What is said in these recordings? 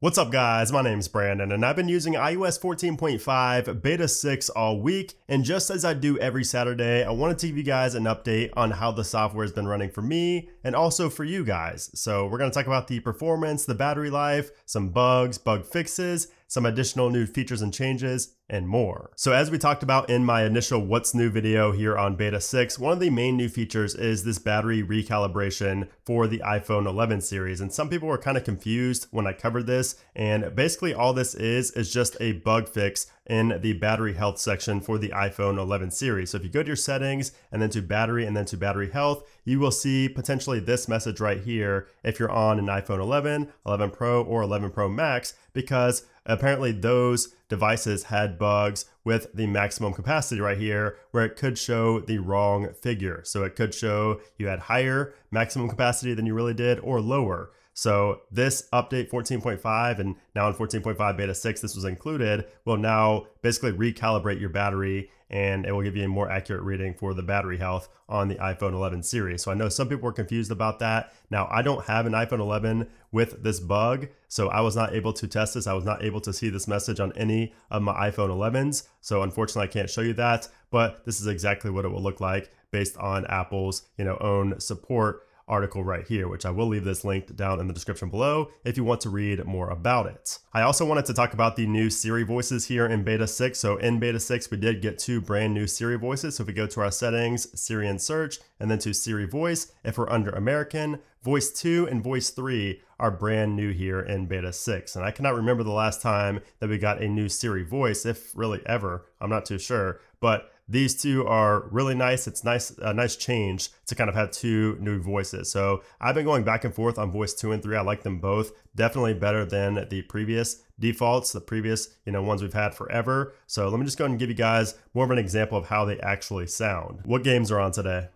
What's up guys, my name's Brandon and I've been using iOS 14.5 beta 6 all week, and just as I do every Saturday, I wanted to give you guys an update on how the software has been running for me and also for you guys. So we're going to talk about the performance, the battery life, some bugs, bug fixes, some additional new features and changes, and more. So as we talked about in my initial what's new video here on beta 6, one of the main new features is this battery recalibration for the iPhone 11 series. And some people were kind of confused when I covered this. And basically all this is just a bug fix in the battery health section for the iPhone 11 series. So if you go to your settings and then to battery and then to battery health, you will see potentially this message right here if you're on an iPhone 11, 11 Pro or 11 Pro Max, because apparently those devices had bugs with the maximum capacity right here where it could show the wrong figure. So it could show you had higher maximum capacity than you really did or lower. So this update 14.5, and now in 14.5 beta 6, this was included, will now basically recalibrate your battery and it will give you a more accurate reading for the battery health on the iPhone 11 series. So I know some people were confused about that. Now I don't have an iPhone 11 with this bug, so I was not able to test this. I was not able to see this message on any of my iPhone 11s. So unfortunately I can't show you that, but this is exactly what it will look like based on Apple's own support article right here, which I will leave this linked down in the description below if you want to read more about it. I also wanted to talk about the new Siri voices here in beta 6. So in beta 6, we did get two brand new Siri voices. So if we go to our settings, Siri and search, and then to Siri voice, if we're under American, voice 2 and voice 3 are brand new here in beta 6. And I cannot remember the last time that we got a new Siri voice, if really ever, I'm not too sure, but these two are really nice. It's nice, a nice change to kind of have two new voices. So I've been going back and forth on voice 2 and 3. I like them both. Definitely better than the previous defaults, the previous ones we've had forever. So let me just go ahead and give you guys more of an example of how they actually sound. What games are on today?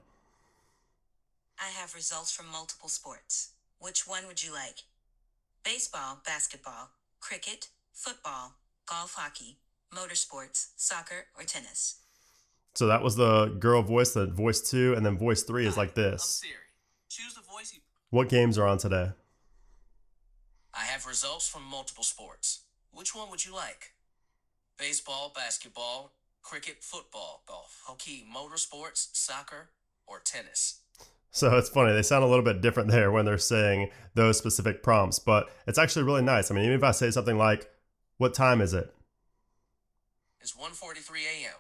I have results from multiple sports. Which one would you like? Baseball, basketball, cricket, football, golf, hockey, motorsports, soccer, or tennis? So that was the girl voice, the voice 2, and then voice 3 is like this. I'm Siri. Choose the voice you... What games are on today? I have results from multiple sports. Which one would you like? Baseball, basketball, cricket, football, golf, hockey, motorsports, soccer, or tennis? So it's funny, they sound a little bit different there when they're saying those specific prompts, but it's actually really nice. I mean, even if I say something like, what time is it? It's 1:43 a.m.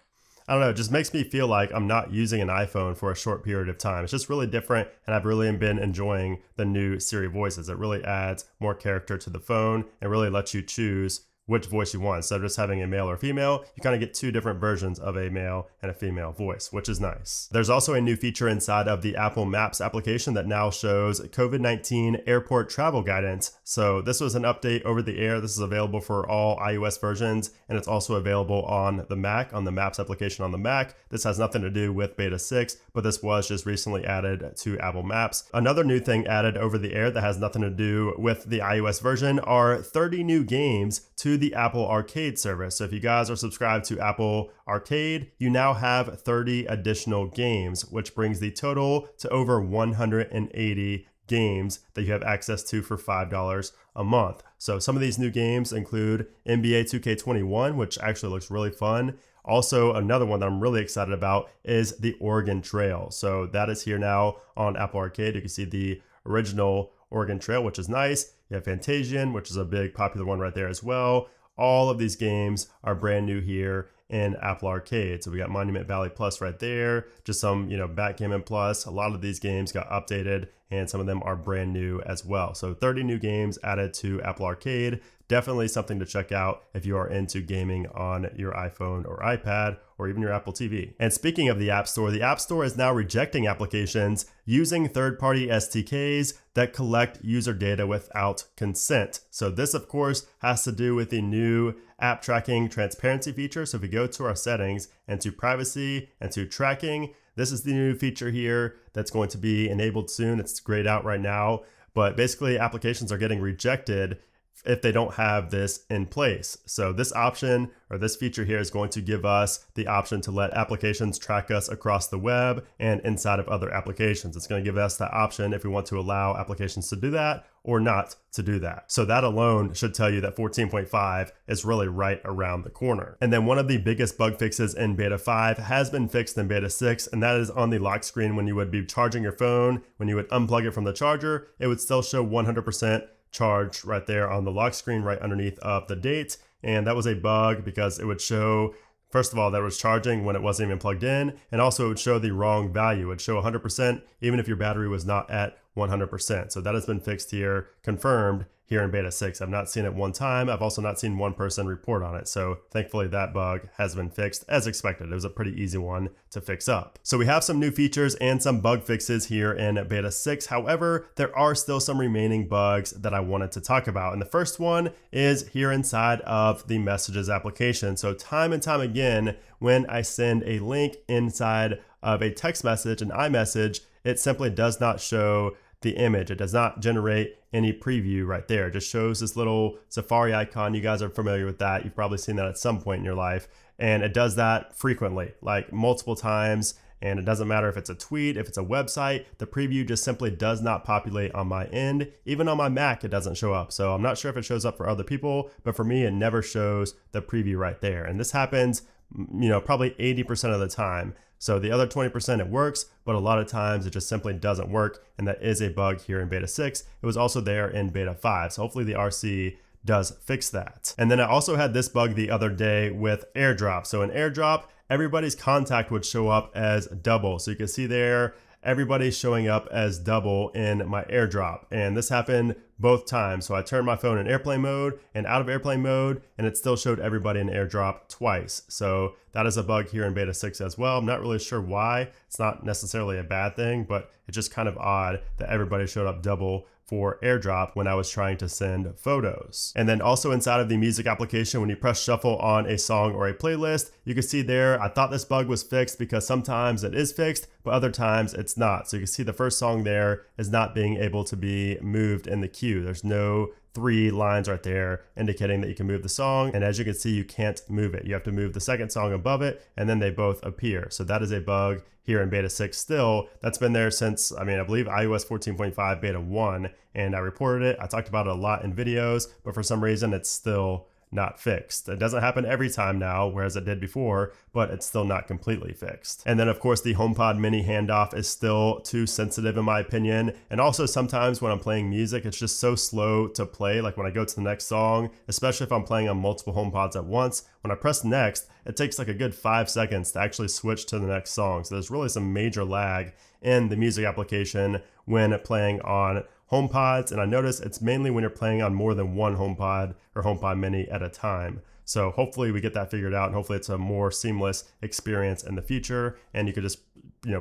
I don't know, it just makes me feel like I'm not using an iPhone for a short period of time. It's just really different, and I've really been enjoying the new Siri voices. It really adds more character to the phone and really lets you choose which voice you want. Instead of just having a male or female, you kind of get two different versions of a male and a female voice, which is nice. There's also a new feature inside of the Apple Maps application that now shows COVID-19 airport travel guidance. So this was an update over the air. This is available for all iOS versions, and it's also available on the Mac, on the Maps application on the Mac. This has nothing to do with beta 6, but this was just recently added to Apple Maps. Another new thing added over the air that has nothing to do with the iOS version are 30 new games to the Apple Arcade service. So if you guys are subscribed to Apple Arcade, you now have 30 additional games, which brings the total to over 180 games that you have access to for $5 a month. So some of these new games include NBA 2K21, which actually looks really fun. Also, another one that I'm really excited about is the Oregon Trail. So that is here now on Apple Arcade. You can see the original Oregon Trail, which is nice. You have Fantasian, which is a big popular one right there as well. All of these games are brand new here in Apple Arcade. So we got Monument Valley Plus right there, just some, Backgammon Plus. A lot of these games got updated and some of them are brand new as well. So 30 new games added to Apple Arcade. Definitely something to check out if you are into gaming on your iPhone or iPad or even your Apple TV. And speaking of the App Store is now rejecting applications using third-party SDKs that collect user data without consent. So this, of course, has to do with the new app tracking transparency feature. So if we go to our settings and to privacy and to tracking, this is the new feature here that's going to be enabled soon. It's grayed out right now, but basically applications are getting rejected if they don't have this in place. So this option or this feature here is going to give us the option to let applications track us across the web and inside of other applications. It's going to give us the option if we want to allow applications to do that or not to do that. So that alone should tell you that 14.5 is really right around the corner. And then one of the biggest bug fixes in beta 5 has been fixed in beta 6, and that is on the lock screen. When you would be charging your phone, when you would unplug it from the charger, it would still show 100% charged right there on the lock screen right underneath of the date. And that was a bug because it would show, first of all, that it was charging when it wasn't even plugged in, and also it would show the wrong value. It would show 100% even if your battery was not at 100%. So that has been fixed here, confirmed here in beta 6. I've not seen it one time. I've also not seen one person report on it. So thankfully that bug has been fixed as expected. It was a pretty easy one to fix up. So we have some new features and some bug fixes here in beta 6. However, there are still some remaining bugs that I wanted to talk about. And the first one is here inside of the Messages application. So time and time again, when I send a link inside of a text message, an iMessage, it simply does not show the image. It does not generate any preview right there. It just shows this little Safari icon. You guys are familiar with that. You've probably seen that at some point in your life. And it does that frequently, like multiple times. And it doesn't matter if it's a tweet, if it's a website, the preview just simply does not populate on my end. Even on my Mac, it doesn't show up. So I'm not sure if it shows up for other people, but for me, it never shows the preview right there. And this happens, you know, probably 80% of the time. So the other 20% it works, but a lot of times it just simply doesn't work. And that is a bug here in beta 6. It was also there in beta 5. So hopefully the RC does fix that. And then I also had this bug the other day with AirDrop. So in AirDrop, everybody's contact would show up as double. So you can see there, everybody's showing up as double in my AirDrop. And this happened both times. So I turned my phone in airplane mode and out of airplane mode, and it still showed everybody in AirDrop twice. So that is a bug here in beta 6 as well. I'm not really sure why. It's not necessarily a bad thing, but it's just kind of odd that everybody showed up double for AirDrop when I was trying to send photos. And then also inside of the music application, when you press shuffle on a song or a playlist, you can see there, I thought this bug was fixed because sometimes it is fixed, but other times it's not. So you can see the first song there is not being able to be moved in the queue. There's no 3 lines right there indicating that you can move the song. And as you can see, you can't move it. You have to move the second song above it, and then they both appear. So that is a bug here in beta 6 still. That's been there since, I believe iOS 14.5 beta 1, and I reported it. I talked about it a lot in videos, but for some reason it's still not fixed. It doesn't happen every time now, whereas it did before, but it's still not completely fixed. And then of course the HomePod Mini handoff is still too sensitive in my opinion. And also sometimes when I'm playing music, it's just so slow to play. Like when I go to the next song, especially if I'm playing on multiple HomePods at once, when I press next, it takes like a good 5 seconds to actually switch to the next song. So there's really some major lag in the music application when playing on HomePods, and I notice it's mainly when you're playing on more than one HomePod or HomePod Mini at a time. So hopefully we get that figured out, and hopefully it's a more seamless experience in the future, and you could just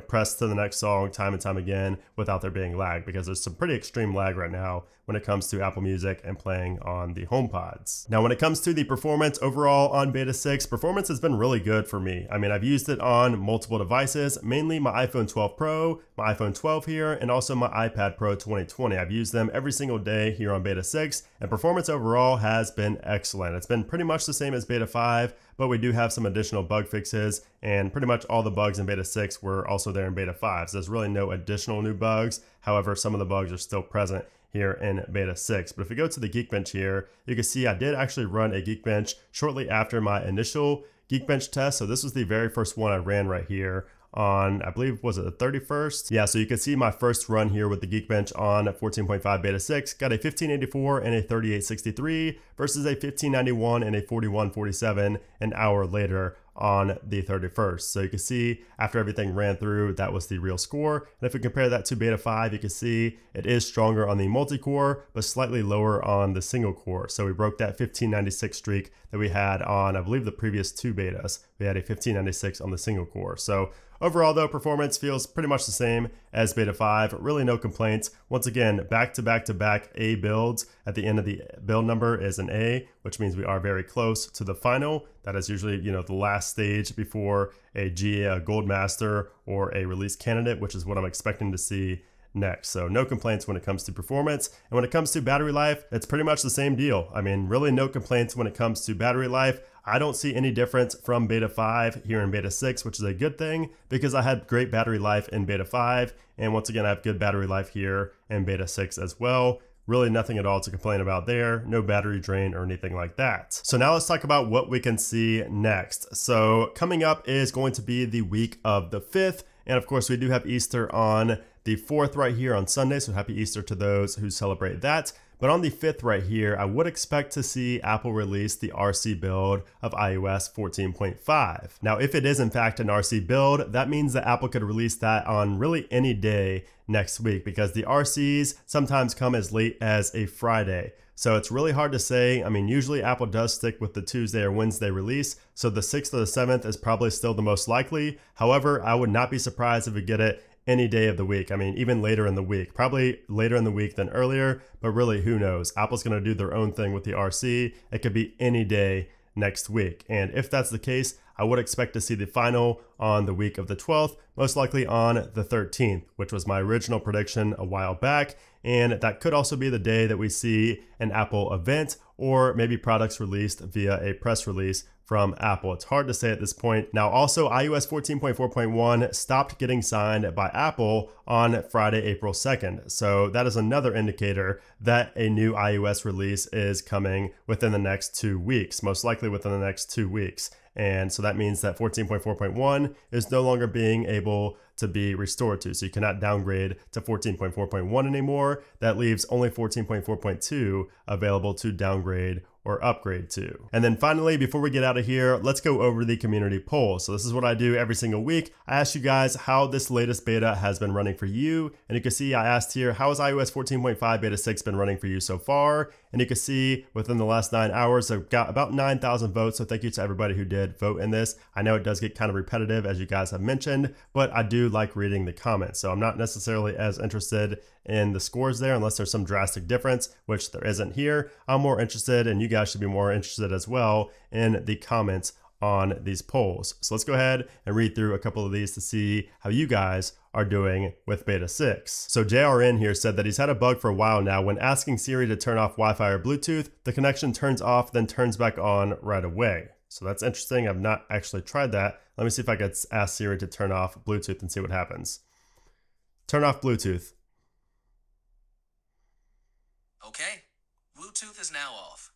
press to the next song time and time again without there being lag, because there's some pretty extreme lag right now when it comes to Apple Music and playing on the HomePods. Now, when it comes to the performance overall on beta 6, performance has been really good for me. I mean, I've used it on multiple devices, mainly my iPhone 12 Pro, my iPhone 12 here, and also my iPad Pro 2020. I've used them every single day here on beta 6, and performance overall has been excellent. It's been pretty much the same as beta 5, but we do have some additional bug fixes, and pretty much all the bugs in beta 6 were also there in beta 5. So there's really no additional new bugs. However, some of the bugs are still present here in beta 6. But if we go to the Geekbench here, you can see I did actually run a Geekbench shortly after my initial Geekbench test. So this was the very first one I ran right here on, I believe, was it the 31st? Yeah, so you can see my first run here with the Geekbench on 14.5 beta 6 got a 1584 and a 3863 versus a 1591 and a 4147 an hour later on the 31st. So you can see after everything ran through, that was the real score. And if we compare that to beta 5, you can see it is stronger on the multi-core, but slightly lower on the single core. So we broke that 1596 streak that we had on, I believe, the previous 2 betas. We had a 1596 on the single core. So overall though, performance feels pretty much the same as beta 5, really no complaints. Once again, back-to-back-to-back A builds. At the end of the build number is an A, which means we are very close to the final. That is usually, the last stage before a GA, a gold master, or a release candidate, which is what I'm expecting to see next. So no complaints when it comes to performance. And when it comes to battery life, it's pretty much the same deal. I mean, really no complaints when it comes to battery life. I don't see any difference from beta 5 here in beta 6, which is a good thing because I had great battery life in beta 5. And once again, I have good battery life here in beta 6 as well. Really nothing at all to complain about there. No battery drain or anything like that. So now let's talk about what we can see next. So coming up is going to be the week of the 5th. And of course we do have Easter on the 4th right here on Sunday. So happy Easter to those who celebrate that. But on the 5th right here, I would expect to see Apple release the RC build of iOS 14.5. Now, if it is in fact an RC build, that means that Apple could release that on really any day next week because the RCs sometimes come as late as a Friday. So it's really hard to say. I mean, usually Apple does stick with the Tuesday or Wednesday release. So the 6th or the 7th is probably still the most likely. However, I would not be surprised if we get it any day of the week. I mean, even later in the week, probably later in the week than earlier, but really who knows? Apple's going to do their own thing with the RC. It could be any day next week. And if that's the case, I would expect to see the final on the week of the 12th, most likely on the 13th, which was my original prediction a while back. And that could also be the day that we see an Apple event or maybe products released via a press release from Apple. It's hard to say at this point. Now also iOS 14.4.1 stopped getting signed by Apple on Friday, April 2nd. So that is another indicator that a new iOS release is coming within the next 2 weeks, most likely within the next 2 weeks. And so that means that 14.4.1 is no longer being able to be restored to. So you cannot downgrade to 14.4.1 anymore. That leaves only 14.4.2 available to downgrade or upgrade to. And then finally, before we get out of here, let's go over the community poll. So this is what I do every single week. I ask you guys how this latest beta has been running for you. And you can see I asked here, how has iOS 14.5 beta 6 been running for you so far? And you can see within the last 9 hours, I've got about 9,000 votes. So thank you to everybody who did vote in this. I know it does get kind of repetitive as you guys have mentioned, but I do like reading the comments. So I'm not necessarily as interested in the scores there unless there's some drastic difference, which there isn't here. I'm more interested, and you guys should be more interested as well, in the comments on these polls. So let's go ahead and read through a couple of these to see how you guys are doing with beta 6. So JRN here said that he's had a bug for a while now. When asking Siri to turn off Wi-Fi or Bluetooth, the connection turns off, then turns back on right away. So that's interesting. I've not actually tried that. Let me see if I could ask Siri to turn off Bluetooth and see what happens. Turn off Bluetooth. Okay, Bluetooth is now off.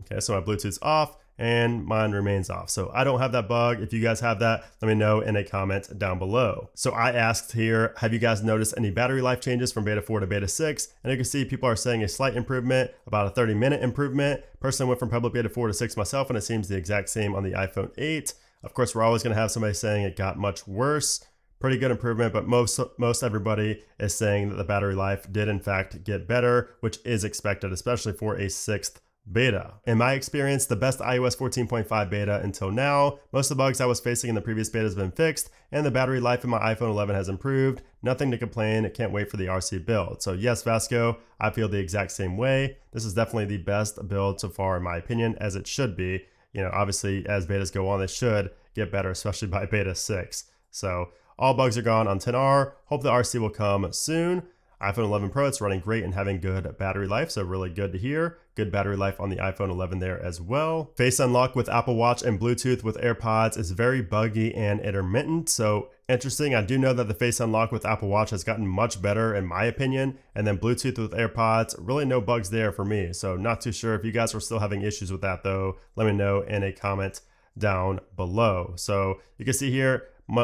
Okay, so my Bluetooth's off and mine remains off. So I don't have that bug. If you guys have that, let me know in a comment down below. So I asked here, have you guys noticed any battery life changes from beta 4 to beta 6? And you can see people are saying a slight improvement, about a 30-minute improvement. Personally went from public beta 4 to 6 myself, and it seems the exact same on the iPhone 8. Of course, we're always going to have somebody saying it got much worse. Pretty good improvement, but most everybody is saying that the battery life did in fact get better, which is expected, especially for a 6th beta. In my experience, the best iOS 14.5 beta until now. Most of the bugs I was facing in the previous beta has been fixed, and the battery life in my iPhone 11 has improved. Nothing to complain. I can't wait for the RC build. So yes, Vasco, I feel the exact same way. This is definitely the best build so far, in my opinion, as it should be. You know, obviously as betas go on, they should get better, especially by beta 6. So all bugs are gone on 10R. Hope the RC will come soon. iPhone 11 Pro, it's running great and having good battery life, so really good to hear. Good battery life on the iPhone 11 there as well. Face unlock with Apple Watch and Bluetooth with AirPods is very buggy and intermittent, so interesting. I do know that the face unlock with Apple Watch has gotten much better in my opinion, and then Bluetooth with AirPods, really no bugs there for me, so not too sure. If you guys were still having issues with that though, let me know in a comment down below. So you can see here,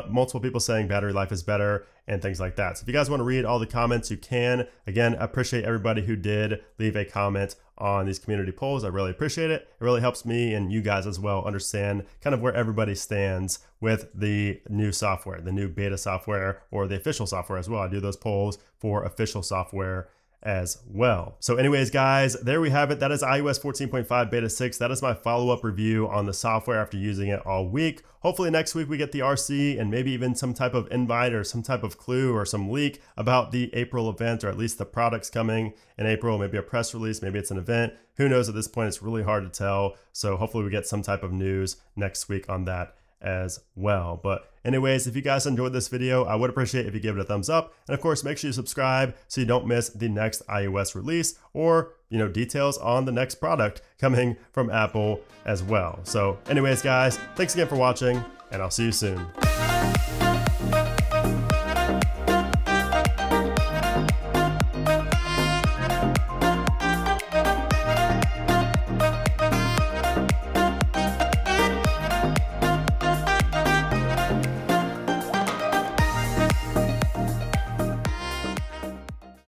multiple people saying battery life is better and things like that. So if you guys want to read all the comments, you can. Again, I appreciate everybody who did leave a comment on these community polls. I really appreciate it. It really helps me and you guys as well understand kind of where everybody stands with the new software, the new beta software, or the official software as well. I do those polls for official software as well. So anyways, guys, there we have it. That is iOS 14.5 beta 6. That is my follow-up review on the software after using it all week. Hopefully next week we get the RC and maybe even some type of invite or some type of clue or some leak about the April event, or at least the products coming in April, maybe a press release, maybe it's an event. Who knows at this point? It's really hard to tell. So hopefully we get some type of news next week on that as well. But anyways, if you guys enjoyed this video, I would appreciate if you give it a thumbs up. And of course, make sure you subscribe so you don't miss the next iOS release or, you know, details on the next product coming from Apple as well. So anyways, guys, thanks again for watching, and I'll see you soon.